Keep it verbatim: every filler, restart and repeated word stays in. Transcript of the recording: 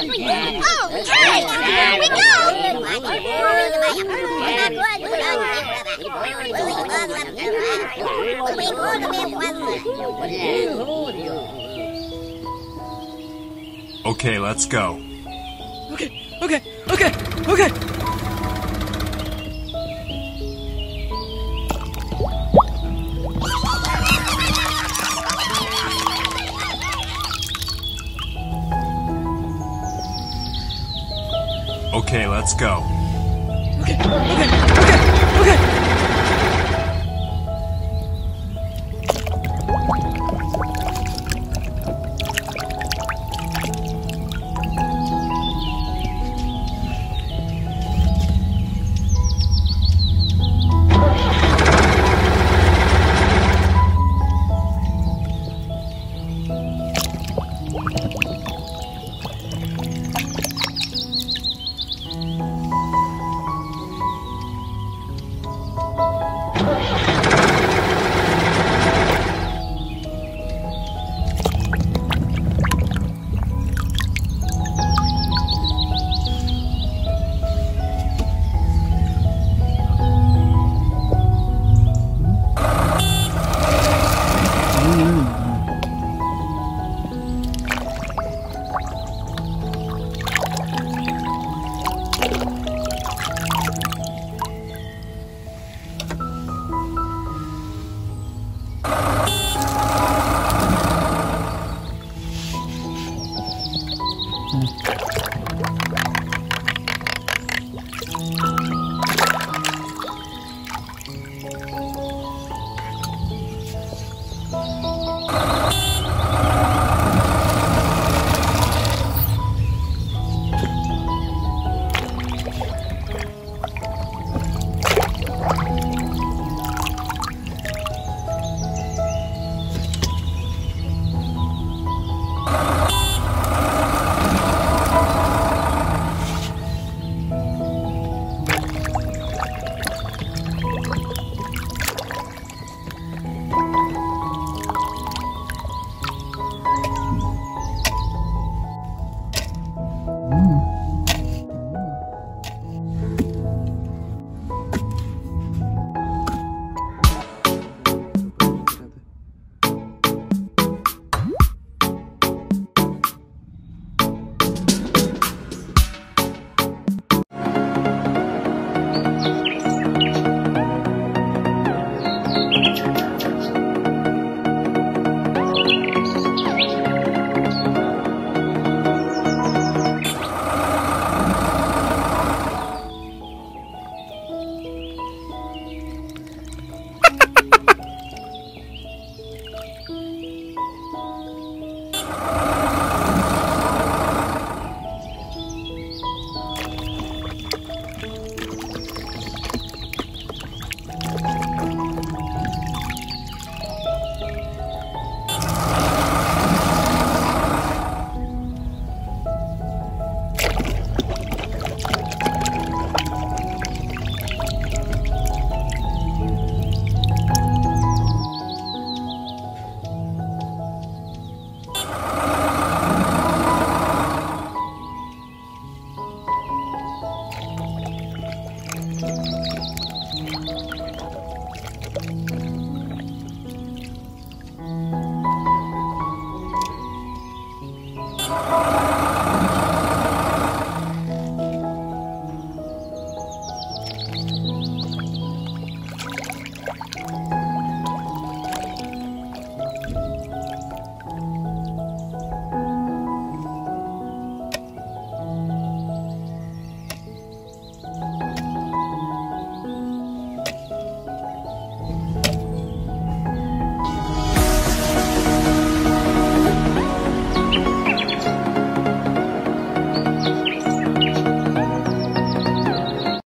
Okay, let's go. Okay, okay, okay, okay. Okay, let's go. Okay, okay, okay, okay. Mm-hmm.